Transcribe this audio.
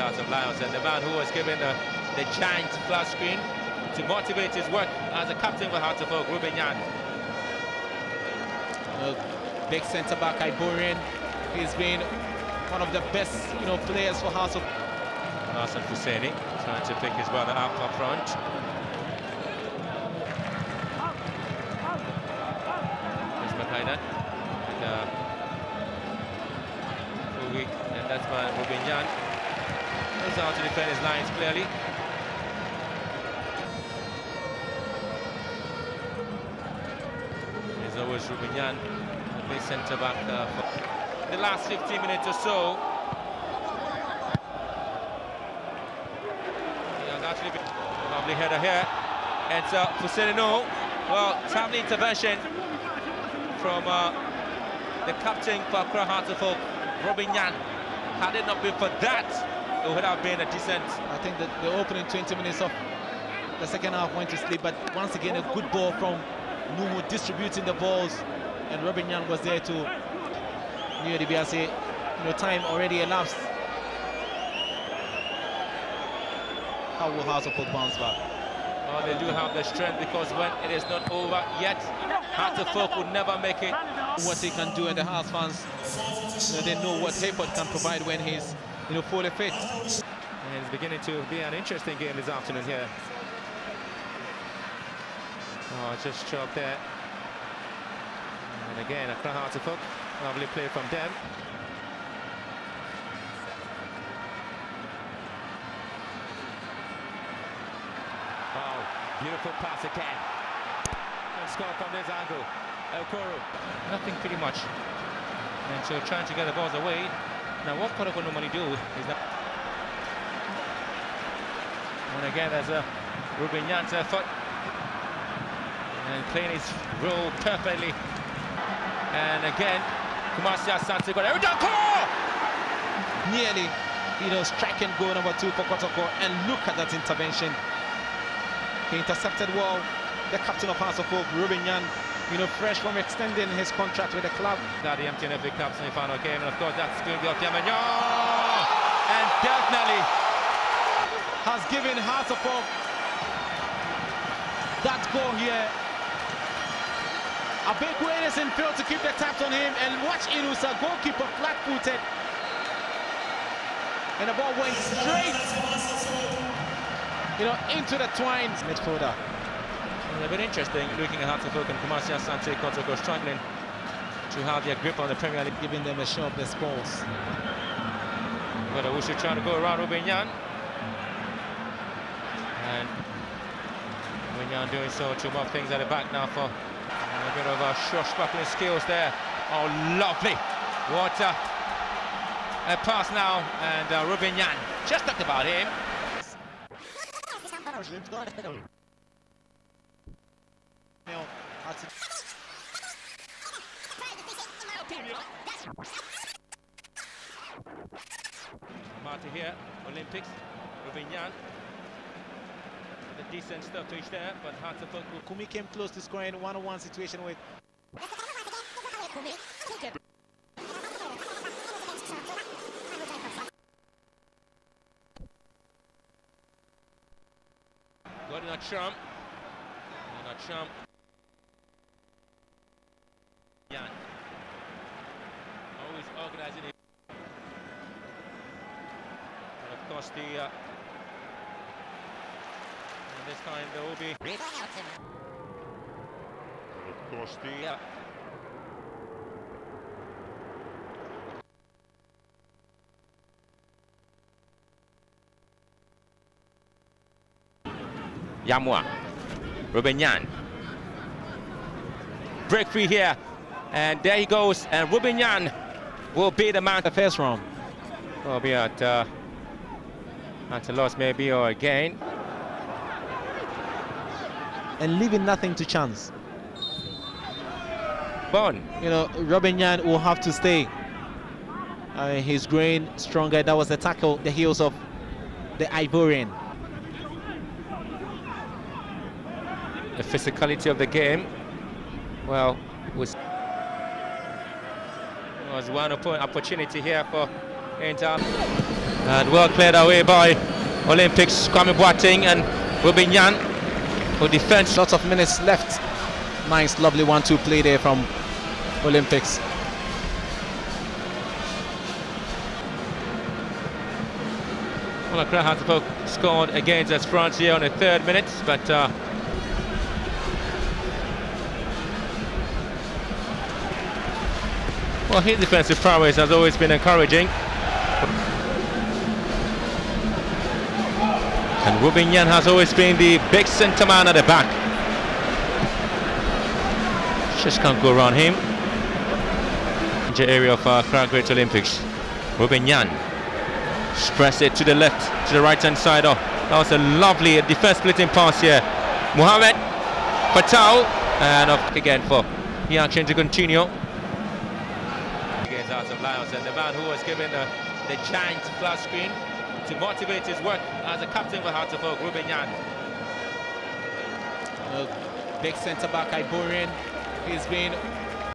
out of Lions, and the man who was given the giant flash screen to motivate his work as a captain for House of Hope, Rubenyan. Big centre back, Ivorian. He's been one of the best, players for House of Hope. Nasser Husseini trying to pick his brother up front. There's Makaidan. And that's by Rubenyan. Knows how to defend his lines clearly. There's always Rubenyan, the big centre back for the last 15 minutes or so. Lovely header here, and Fusenino, well, timely intervention from the captain for Krahantepo, for Rubenyan. Had it not been for that, it would have been a decent. I think that the opening 20 minutes of the second half went to sleep, but once again a good ball from Numu, distributing the balls, and Rubenyan was there to near the BRC. Time already elapsed. How will House of Hope bounce back? Well, they do have the strength, because when it is not over yet, House of Hope will never make it. What he can do, and the House fans, they know what Hayford can provide when he's, fully fit. And it's beginning to be an interesting game this afternoon here. Oh, just choked there. And again, after House of Hope, lovely play from them. Beautiful pass again. And score from this angle. El Coro. Nothing pretty much. And so trying to get the balls away. Now what Kotoko normally do is that. And again there's a Rubenyan's effort. And playing his role perfectly. And again, Kumasi Asante got every down goal! Nearly, striking goal number 2 for Kotoko. And look at that intervention. He intercepted well. The captain of House of Hope, Rubenyan, fresh from extending his contract with the club. That the Yamchen FA Cup semi-final game, and of course that's going to be Yamua, and definitely has given House of Hope that goal here. A big way is in field to keep the taps on him, and watch Inusa, goalkeeper flat-footed, and the ball went straight. Into the twines midfielder. It's a bit interesting looking at House of Hope and Kumasi Asante Kotoko struggling to have their grip on the Premier League, giving them a show of their balls. But I wish you're trying to go around Rubenyan. And Rubenyan doing so to move things at the back now for a bit of swashbuckling skills there. Oh, lovely. What a pass now. And Rubenyan just talked about him. Marty here, Olympics, Rubenyan. A decent stuff to each there, but hard to fuck. Kumi came close to scoring 1-on-1 situation with. Trump. Not Trump. Yan. Always organizing it. And of course the and this time there will be. And of course the Yamua, Rubenyan, break free here, and there he goes, and Rubenyan will be the man. The first round will be at a loss maybe, or again, and leaving nothing to chance. Bon, Rubenyan will have to stay. He's growing stronger. That was the tackle, the heels of the Ivorian. The physicality of the game, well, was one opportunity here for Inter. and well cleared away by Olympics Kwame Boateng and Rubenyan, who defends. Lots of minutes left. Nice, lovely 1-2 play there from Olympics. Well, Krahantepo scored against us Frontier on the 3rd minute, but well, his defensive prowess has always been encouraging. And Rubenyan has always been the big centre man at the back. Just can't go around him. Area of Great Olympics. Rubenyan stressed it to the left, to the right-hand side. Oh, that was a lovely defense-splitting pass here. Mohamed Patel, and up again for Yangchen to continue. Out of Lions, and the man who was given the giant flash screen to motivate his work as a captain for House of Hope, Rubenyan. Big centre-back Ivorian, he's been